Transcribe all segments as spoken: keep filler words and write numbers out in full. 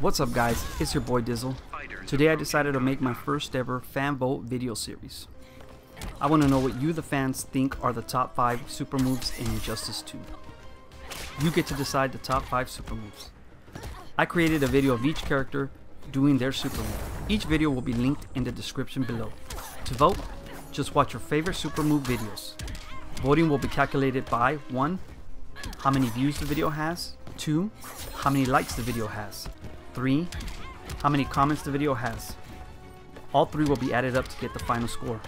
What's up guys, it's your boy Dizzle. Today I decided to make my first ever fan vote video series. I want to know what you the fans think are the top five super moves in Injustice two. You get to decide the top five super moves. I created a video of each character doing their super move. Each video will be linked in the description below. To vote, just watch your favorite super move videos. Voting will be calculated by one. How many views the video has. Two. How many likes the video has. Three. How many comments the video has. All three will be added up to get the final score.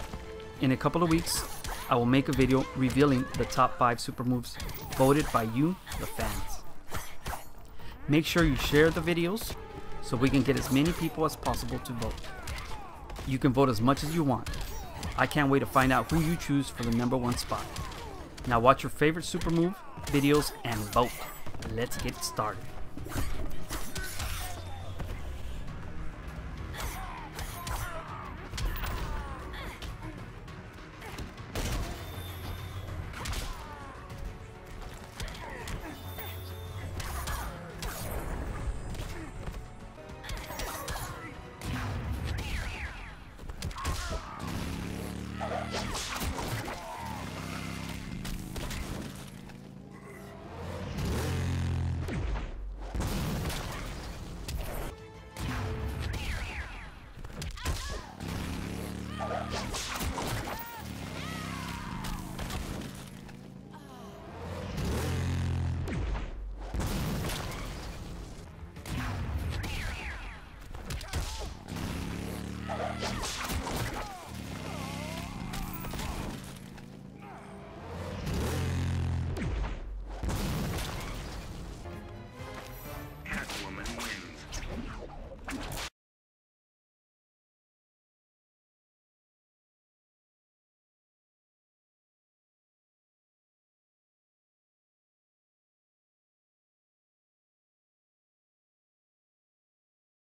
In a couple of weeks, I will make a video revealing the top five super moves voted by you, the fans. Make sure you share the videos so we can get as many people as possible to vote. You can vote as much as you want. I can't wait to find out who you choose for the number one spot. Now watch your favorite super move videos and vote. Let's get started.